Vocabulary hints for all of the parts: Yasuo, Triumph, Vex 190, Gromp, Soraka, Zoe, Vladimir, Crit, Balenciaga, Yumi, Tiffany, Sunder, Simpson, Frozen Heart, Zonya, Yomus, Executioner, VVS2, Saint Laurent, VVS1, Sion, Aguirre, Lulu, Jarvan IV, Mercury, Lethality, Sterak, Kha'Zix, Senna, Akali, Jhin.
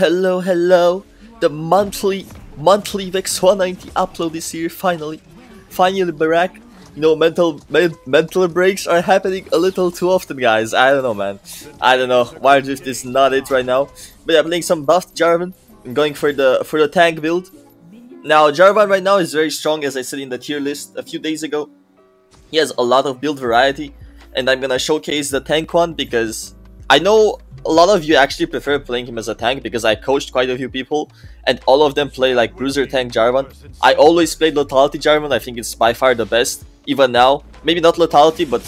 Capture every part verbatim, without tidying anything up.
Hello, hello. The monthly monthly Vex one ninety upload this year finally. Finally Barack. You know, mental men, mental breaks are happening a little too often, guys. I don't know, man. I don't know. Wild Rift is not it right now. But yeah, playing some buffed Jarvan. I'm going for the for the tank build. Now Jarvan right now is very strong, as I said in the tier list a few days ago. He has a lot of build variety, and I'm gonna showcase the tank one because I know a lot of you actually prefer playing him as a tank, because I coached quite a few people and all of them play like bruiser tank Jarvan. I always played Lethality Jarvan. I think it's by far the best, even now. Maybe not Lethality, but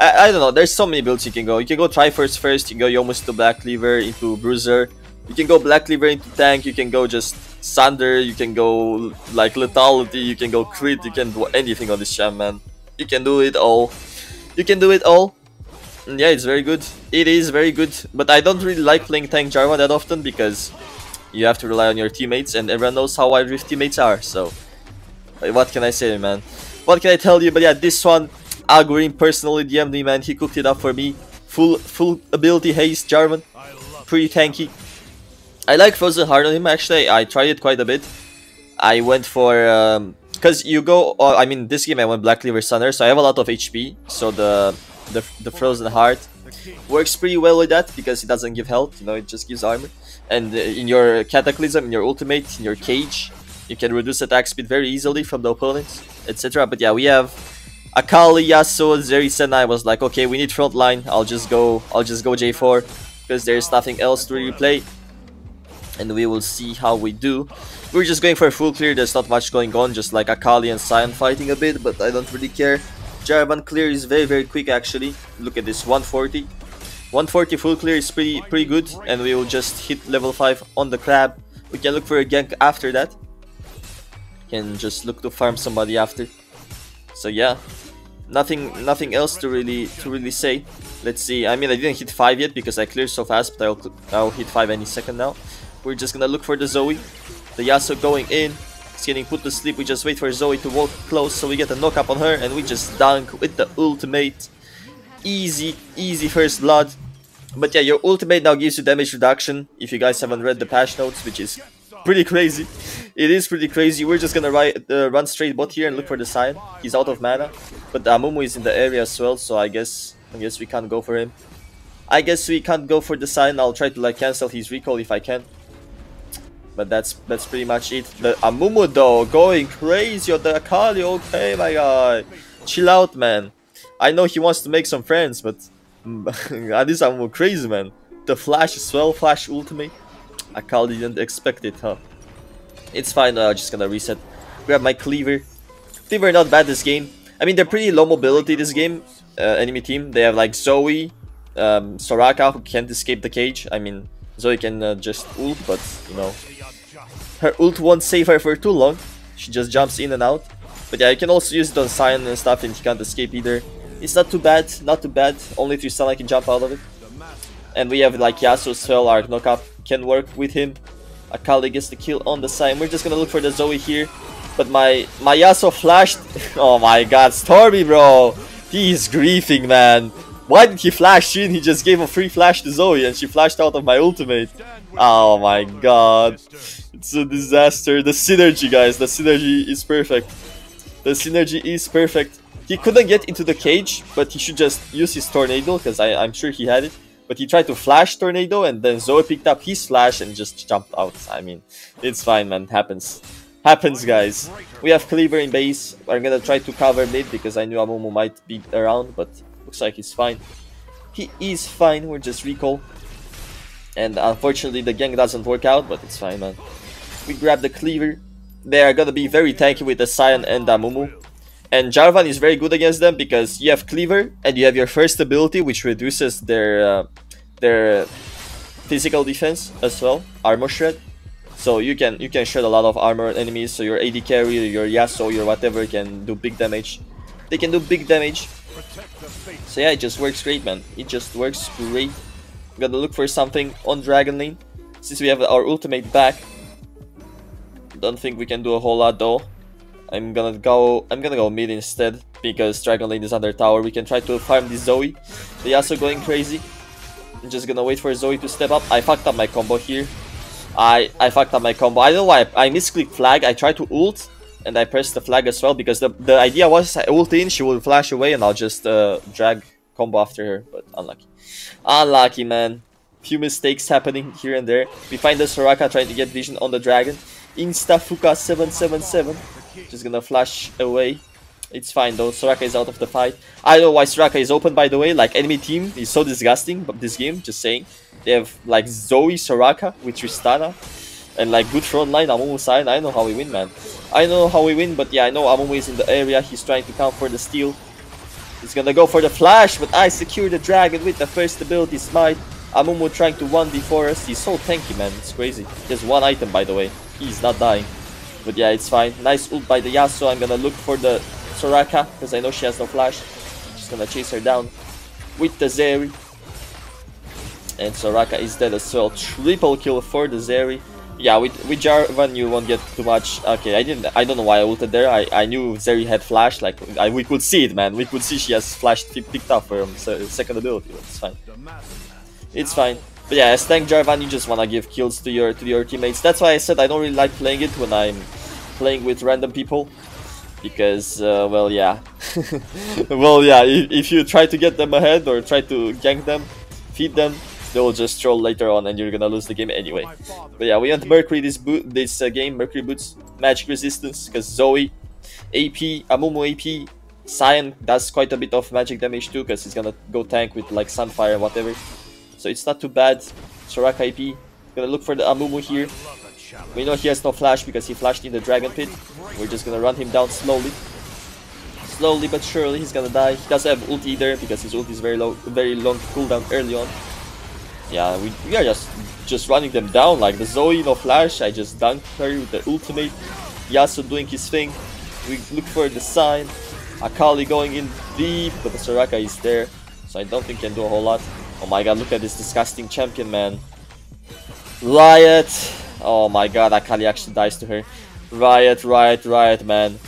I, I don't know, there's so many builds you can go. You can go Triforce first, you can go Yomus to Black Cleaver into bruiser, you can go Black Cleaver into tank, you can go just Sunder, you can go like Lethality, you can go Crit, you can do anything on this champ, man. You can do it all. You can do it all. Yeah, it's very good. It is very good, but I don't really like playing tank Jarvan that often because you have to rely on your teammates, and everyone knows how Wild Rift teammates are. So, what can I say, man? What can I tell you? But yeah, this one, Aguirre personally D M'd me, man. He cooked it up for me. Full, full ability haste Jarvan, pretty tanky. I like Frozen Heart on him. Actually, I tried it quite a bit. I went for um, because you go. Uh, I mean, this game I went Black Cleaver Sunder, so I have a lot of H P. So the The, the Frozen Heart works pretty well with that, because it doesn't give health, you know, it just gives armor. And uh, in your Cataclysm, in your ultimate, in your cage, you can reduce attack speed very easily from the opponents, et cetera. But yeah, we have Akali, Yasuo, Zeri, Senna. I was like, okay, we need frontline. I'll just go, I'll just go J four, because there's nothing else to really play. And we will see how we do. We're just going for a full clear. There's not much going on, just like Akali and Sion fighting a bit, but I don't really care. Jarvan clear is very very quick actually. Look at this, one forty full clear is pretty pretty good, and we will just hit level five on the crab. We can look for a gank after that. Can just look to farm somebody after. So yeah, nothing nothing else to really to really say. Let's see. I mean, I didn't hit five yet because I cleared so fast, but I'll I'll hit five any second now. We're just gonna look for the Zoe. The Yasuo going in. It's getting put to sleep. We just wait for Zoe to walk close, so we get a knock up on her, and we just dunk with the ultimate. Easy, easy first blood. But yeah, your ultimate now gives you damage reduction. If you guys haven't read the patch notes, which is pretty crazy, it is pretty crazy. We're just gonna ride, uh, run straight bot here and look for the Sion. He's out of mana, but Amumu is in the area as well, so I guess I guess we can't go for him. I guess we can't go for the Sion. I'll try to like cancel his recall if I can. But that's that's pretty much it. The Amumu though going crazy on the Akali. Okay, my guy, chill out, man. I know he wants to make some friends, but this Amumu crazy, man. The flash as well, flash ultimate. Akali didn't expect it, huh? It's fine. I'm just gonna reset. Grab my cleaver. Cleaver not bad this game. I mean, they're pretty low mobility this game. Uh, enemy team, they have like Zoe, um, Soraka, who can't escape the cage. I mean, Zoe can uh, just ult, but you know, her ult won't save her for too long. She just jumps in and out. But yeah, you can also use it on Sion and stuff, and he can't escape either. It's not too bad, not too bad. Only Tristana can jump out of it. And we have like Yasuo as well. Our knockup can work with him. Akali gets the kill on the Sion. We're just gonna look for the Zoe here. But my, my Yasuo flashed. Oh my god, Stormy, bro. He is griefing, man. Why did he flash Jhin? He just gave a free flash to Zoe and she flashed out of my ultimate. Oh my god. It's a disaster. The synergy, guys. The synergy is perfect. The synergy is perfect. He couldn't get into the cage, but he should just use his tornado, because I'm sure he had it. But he tried to flash tornado and then Zoe picked up his flash and just jumped out. I mean, it's fine, man. Happens. Happens, guys. We have Cleaver in base. I'm gonna try to cover mid because I knew Amumu might be around, but looks like he's fine. He is fine. We're just recall. And unfortunately the gank doesn't work out, but it's fine, man. We grab the cleaver. They are gonna be very tanky with the Sion and Amumu. And Jarvan is very good against them because you have cleaver and you have your first ability, which reduces their uh, their physical defense as well. Armor shred. So you can you can shred a lot of armor on enemies, so your A D carry, your Yasuo, your whatever can do big damage. They can do big damage. So yeah, it just works great, man. It just works great. Gotta look for something on Dragon Lane, since we have our ultimate back. Don't think we can do a whole lot though. I'm gonna go I'm gonna go mid instead, because Dragon Lane is under tower. We can try to farm this Zoe. The Yasuo going crazy. I'm just gonna wait for Zoe to step up. I fucked up my combo here. I, I fucked up my combo. I don't know why. I misclicked flag. I tried to ult and I pressed the flag as well because the, the idea was I ult in, she will flash away and I'll just uh, drag combo after her. But unlucky. Unlucky, man. Few mistakes happening here and there. We find the Soraka trying to get vision on the dragon. InstaFuka seven seven seven. Just gonna flash away. It's fine though, Soraka is out of the fight. I don't know why Soraka is open, by the way. Like, enemy team is so disgusting, but this game, just saying. They have like Zoe, Soraka with Tristana. And like good front line, Amumu side. I don't know how we win, man. I don't know how we win, but yeah, I know Amumu is in the area. He's trying to come for the steal. He's gonna go for the flash, but I secure the dragon with the first ability smite. Amumu trying to one v four us. He's so tanky, man. It's crazy. Just one item, by the way. He's not dying. But yeah, it's fine. Nice ult by the Yasuo. I'm gonna look for the Soraka, because I know she has no flash. Just gonna chase her down with the Zeri. And Soraka is dead as well. Triple kill for the Zeri. Yeah, with, with Jarvan you won't get too much. Okay, I didn't I don't know why I ulted there. I, I knew Zeri had flash, like I, we could see it, man. We could see she has flash picked up for um, second ability, but it's fine. It's fine. But yeah, as tank Jarvan you just wanna give kills to your to your teammates. That's why I said I don't really like playing it when I'm playing with random people. Because, uh, well, yeah. well, yeah, if, if you try to get them ahead or try to gank them, feed them, they'll just troll later on and you're gonna lose the game anyway. But yeah, we want Mercury this boot, this uh, game, Mercury boots, magic resistance, because Zoe, A P, Amumu A P, Sion does quite a bit of magic damage too, because he's gonna go tank with like Sunfire and whatever. So it's not too bad. Soraka A P, gonna look for the Amumu here. We know he has no flash because he flashed in the dragon pit. We're just gonna run him down slowly. Slowly but surely he's gonna die. He doesn't have ult either because his ult is very low, very long cooldown early on. Yeah, we, we are just just running them down. Like the Zoe, no flash. I just dunked her with the ultimate. Yasuo doing his thing. We look for the sign. Akali going in deep, but the Soraka is there. So I don't think he can do a whole lot. Oh my god, look at this disgusting champion, man. Riot. Oh my god, Akali actually dies to her. Riot, riot, riot, man.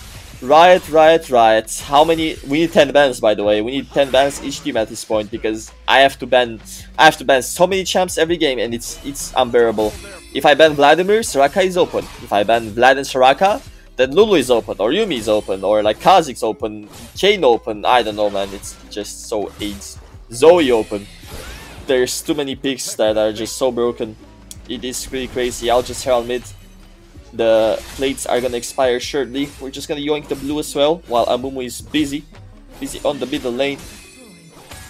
Riot, riot, riot. How many? We need ten bans, by the way. We need ten bans each team at this point because I have to ban. I have to ban so many champs every game, and it's it's unbearable. If I ban Vladimir, Soraka is open. If I ban Vlad and Soraka, then Lulu is open, or Yumi is open, or like Kha'Zix open, Jhin open. I don't know, man. It's just so AIDS. Zoe open. There's too many picks that are just so broken. It is really crazy. I'll just herald mid. The plates are gonna expire shortly. We're just gonna yoink the blue as well while Amumu is busy. Busy on the middle lane.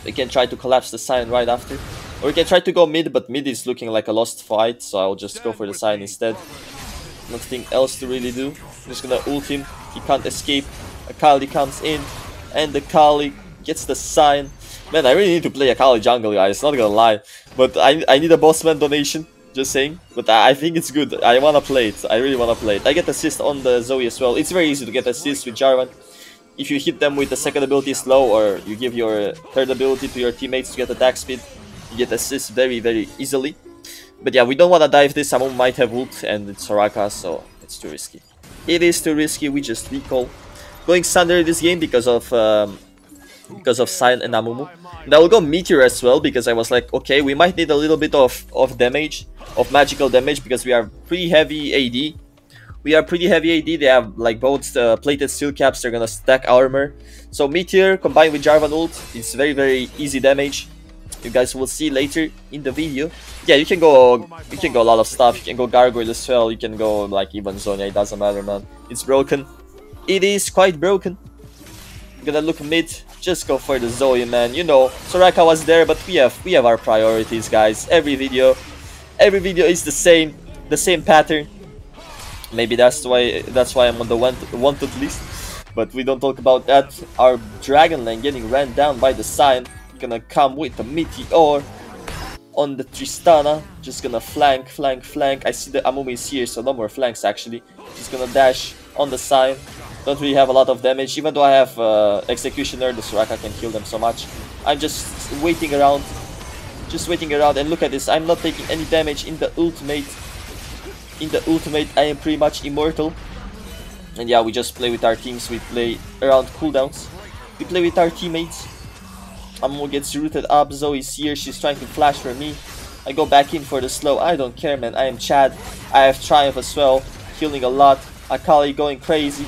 We can try to collapse the sign right after. Or we can try to go mid, but mid is looking like a lost fight, so I'll just go for the sign instead. Nothing else to really do. I'm just gonna ult him. He can't escape. Akali comes in. And Akali gets the sign. Man, I really need to play Akali jungle, guys. Not gonna lie. But I, I need a bossman donation. Just saying, but I think it's good. I wanna play it. I really wanna play it. I get assist on the Zoe as well. It's very easy to get assist with Jarvan. If you hit them with the second ability slow, or you give your third ability to your teammates to get attack speed, you get assist very, very easily. But yeah, we don't wanna dive this. Amumu might have ult and it's Soraka, so it's too risky. It is too risky. We just recall. Going Sunder this game because of um, because of Sion and Amumu. And I will go Meteor as well because I was like, okay, we might need a little bit of, of damage, of magical damage, because we are pretty heavy A D. We are pretty heavy A D, they have like both uh, plated steel caps, they're gonna stack armor. So Meteor combined with Jarvan ult, it's very very easy damage. You guys will see later in the video. Yeah, you can go you can go a lot of stuff, you can go Gargoyle as well, you can go like even Zonya, it doesn't matter, man. It's broken. It is quite broken. I'm gonna look mid. Just go for the Zoe, man. You know, Soraka was there, but we have we have our priorities, guys. Every video, every video is the same, the same pattern. Maybe that's why that's why I'm on the wanted list. But we don't talk about that. Our dragon lane getting ran down by the sign. Gonna come with the meteor on the Tristana. Just gonna flank, flank, flank. I see the Amumu is here, so no more flanks actually. Just gonna dash on the sign. Don't really have a lot of damage, even though I have uh, Executioner, the Soraka can heal them so much. I'm just waiting around, just waiting around, and look at this, I'm not taking any damage in the ultimate. In the ultimate, I am pretty much immortal. And yeah, we just play with our teams, we play around cooldowns. We play with our teammates. Amumu gets rooted up, Zoe is here, she's trying to flash for me. I go back in for the slow. I don't care, man. I am Chad. I have Triumph as well, healing a lot. Akali going crazy.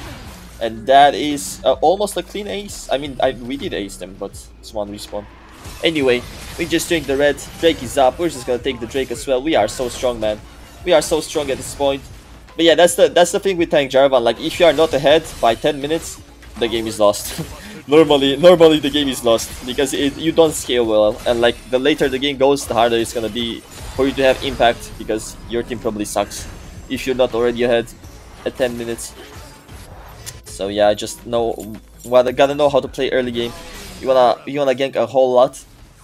And that is uh, almost a clean ace. I mean, I, we did ace them, but it's one respawn. Anyway, we just drink the red. Drake is up. We're just gonna take the Drake as well. We are so strong, man. We are so strong at this point. But yeah, that's the that's the thing with tank Jarvan. Like, if you are not ahead by ten minutes, the game is lost. normally, normally the game is lost because it, you don't scale well. And like, the later the game goes, the harder it's gonna be for you to have impact because your team probably sucks if you're not already ahead at ten minutes. So yeah, I just know what I gotta know how to play early game. You wanna you wanna gank a whole lot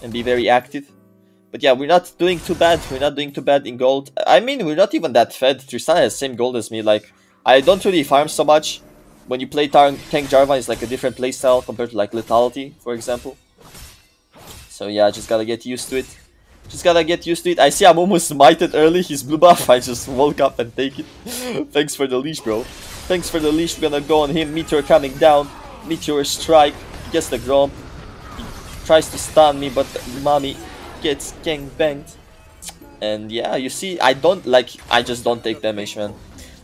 and be very active. But yeah, we're not doing too bad. We're not doing too bad in gold. I mean, we're not even that fed. Tristana has same gold as me. Like, I don't really farm so much. When you play tank Jarvan, it's like a different playstyle compared to like Lethality, for example. So yeah, I just gotta get used to it. Just gotta get used to it. I see Amumu smited early, his blue buff. I just woke up and take it. Thanks for the leash, bro. Thanks for the leash. We're gonna go on him. Meteor coming down. Meteor strike. He gets the Gromp. He tries to stun me, but mommy gets gang banged. And yeah, you see, I don't like. I just don't take damage, man.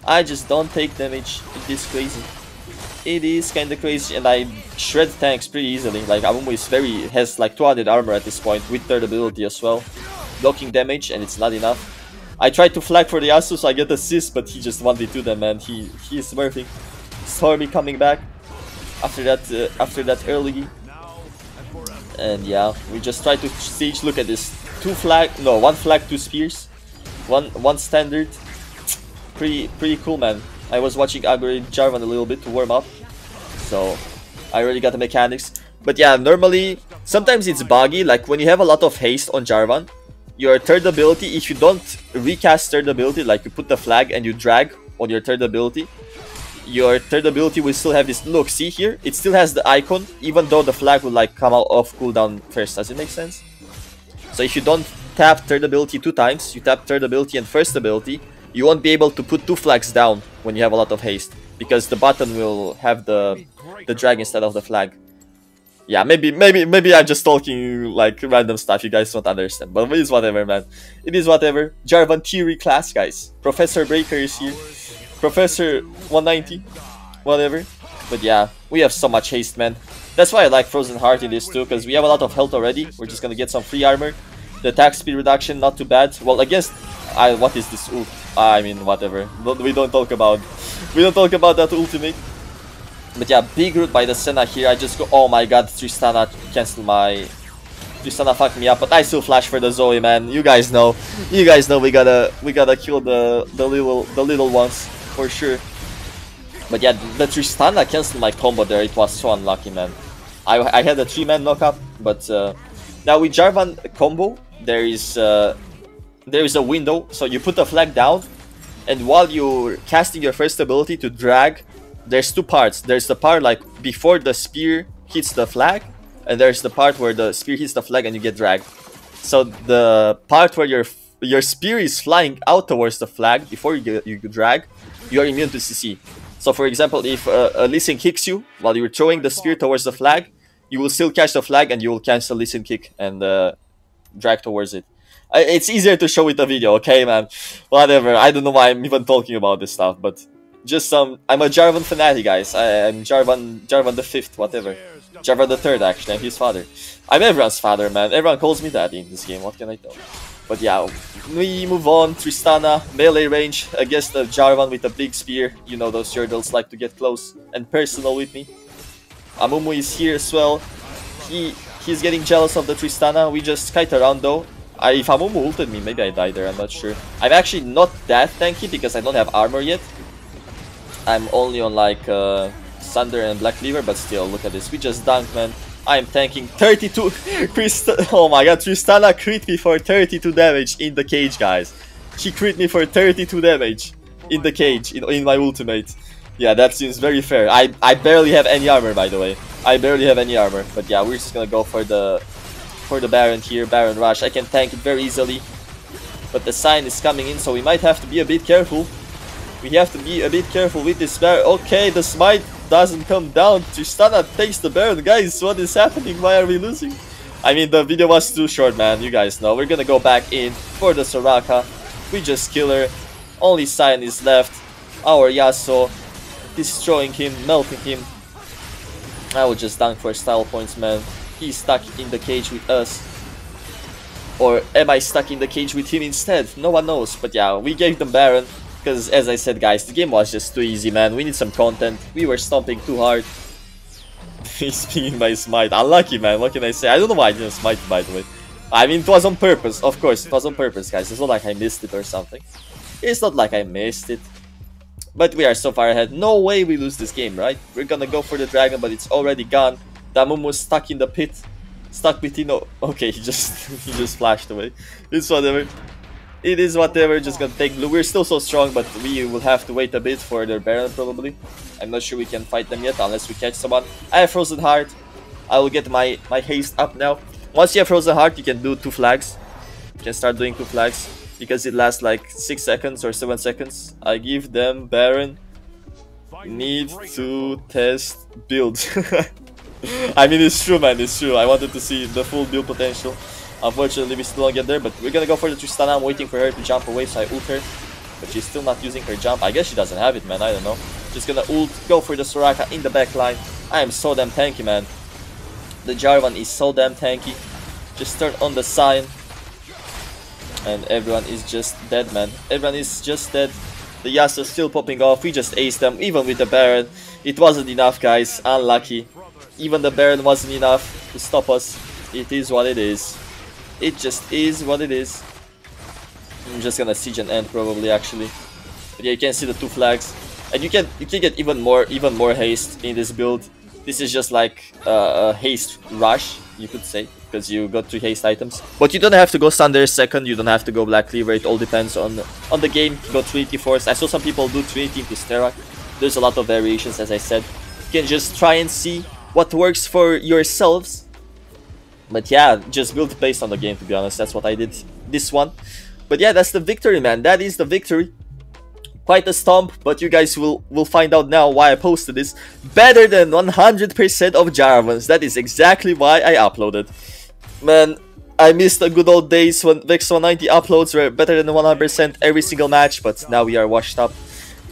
I just don't take damage. It is crazy. It is kinda crazy, and I shred tanks pretty easily. Like, Amumu is very has like two hundred armor at this point with third ability as well, blocking damage, and it's not enough. I tried to flag for the Yasuo, so I get assist, but he just one v two them, man. He he is smurfing. Stormy coming back after that uh, after that early, and yeah, we just try to siege. Look at this, two flag, no one flag, two spears, one one standard. Pretty pretty cool, man. I was watching Aguirre Jarvan a little bit to warm up, so I already got the mechanics. But yeah, normally, sometimes it's buggy, like when you have a lot of haste on Jarvan, your third ability, if you don't recast third ability, like you put the flag and you drag on your third ability, your third ability will still have this, look, see here, it still has the icon, even though the flag will like come out of cooldown first. Does it make sense? So if you don't tap third ability two times, you tap third ability and first ability, you won't be able to put two flags down when you have a lot of haste, because the button will have the the drag instead of the flag. Yeah, maybe maybe maybe I'm just talking like random stuff you guys don't understand, but it is whatever, man. It is whatever. Jarvan theory class, guys. Professor Breaker is here. Professor one ninety, whatever. But yeah, we have so much haste, man. That's why I like Frozen Heart in this too, because we have a lot of health already. We're just gonna get some free armor. The attack speed reduction, not too bad. Well, against I what is this ult? I mean, whatever. Don't, we don't talk about we don't talk about that ultimate. But yeah, big root by the Senna here. I just go. Oh my God, Tristana cancel my. Tristana fucked me up, but I still flash for the Zoe, man. You guys know, you guys know we gotta we gotta kill the the little the little ones for sure. But yeah, the Tristana canceled my combo there. It was so unlucky, man. I I had a three man knockup, but uh, now with Jarvan combo there is. Uh, There is a window, so you put the flag down, and while you're casting your first ability to drag, there's two parts. There's the part like before the spear hits the flag, and there's the part where the spear hits the flag and you get dragged. So the part where your your spear is flying out towards the flag before you you drag, you're immune to C C. So for example, if uh, a Lee Sin kicks you while you're throwing the spear towards the flag, you will still catch the flag and you will cancel Lee Sin kick and uh, drag towards it. It's easier to show with a video, okay, man? Whatever, I don't know why I'm even talking about this stuff, but just some... Um, I'm a Jarvan fanatic, guys. I, I'm Jarvan Jarvan the fifth, whatever. Jarvan the third, actually. I'm his father. I'm everyone's father, man. Everyone calls me daddy in this game. What can I tell? But yeah, we move on. Tristana, melee range against the Jarvan with a big spear. You know those turtles like to get close and personal with me. Amumu is here as well. He He's getting jealous of the Tristana. We just kite around, though. I, if Amumu ulted me, maybe I die there, I'm not sure. I'm actually not that tanky because I don't have armor yet. I'm only on like uh, Sunder and Black Cleaver, but still, look at this. We just dunked, man. I'm tanking thirty-two... oh my God, Tristana crit me for thirty-two damage in the cage, guys. She crit me for thirty-two damage in the cage, in, in my ultimate. Yeah, that seems very fair. I, I barely have any armor, by the way. I barely have any armor, but yeah, we're just gonna go for the... for the Baron here, Baron Rush. I can tank it very easily, but the sign is coming in, so we might have to be a bit careful. We have to be a bit careful with this Baron. Okay, the smite doesn't come down. Tristana takes the Baron. Guys, what is happening? Why are we losing? I mean, the video was too short, man. You guys know. We're gonna go back in for the Soraka. We just kill her. Only Sion is left. Our Yasuo, destroying him, melting him. I would just dunk for style points, man. He's stuck in the cage with us. Or am I stuck in the cage with him instead? No one knows. But yeah, we gave them Baron. Because as I said, guys, the game was just too easy, man. We need some content. We were stomping too hard. He's pinging my smite. Unlucky, man. What can I say? I don't know why I didn't smite, by the way. I mean, it was on purpose. Of course, it was on purpose, guys. It's not like I missed it or something. It's not like I missed it. But we are so far ahead. No way we lose this game, right? We're gonna go for the dragon, but it's already gone. The Amumu stuck in the pit. Stuck with Tino. Okay, he just he just flashed away. It's whatever. It is whatever. Just gonna take blue. We're still so strong, but we will have to wait a bit for their Baron probably. I'm not sure we can fight them yet unless we catch someone. I have Frozen Heart. I will get my my haste up now. Once you have Frozen Heart, you can do two flags. You can start doing two flags because it lasts like six seconds or seven seconds. I give them Baron. Need to test build. I mean, it's true, man, it's true. I wanted to see the full build potential. Unfortunately, we still don't get there, but we're gonna go for the Tristana. I'm waiting for her to jump away, so I ult her. But she's still not using her jump. I guess she doesn't have it, man, I don't know. Just gonna ult, go for the Soraka in the back line. I am so damn tanky, man. The Jarvan is so damn tanky. Just turn on the Sion. And everyone is just dead, man. Everyone is just dead. The Yasuo still popping off. We just aced them, even with the Baron. It wasn't enough, guys. Unlucky. Even the Baron wasn't enough to stop us. It is what it is. It just is what it is. I'm just gonna siege and end probably actually. But yeah, you can see the two flags. And you can you can get even more even more haste in this build. This is just like uh, a haste rush, you could say, because you got two haste items. But you don't have to go Sunder second, you don't have to go Black Cleaver, it all depends on on the game. You go Trinity Force. I saw some people do Trinity into Sterak. There's a lot of variations, as I said. You can just try and see what works for yourselves. But yeah, just build based on the game, to be honest. That's what I did this one. But yeah, that's the victory, man. That is the victory. Quite a stomp, but you guys will will find out now why I posted this. Better than one hundred percent of Jarvans. That is exactly why I uploaded. Man, I missed the good old days when Vex one ninety uploads were better than one hundred percent every single match. But now we are washed up.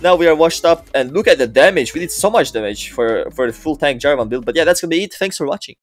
Now we are washed up, and look at the damage. We did so much damage for, for the full tank Jarvan build. But yeah, that's gonna be it. Thanks for watching.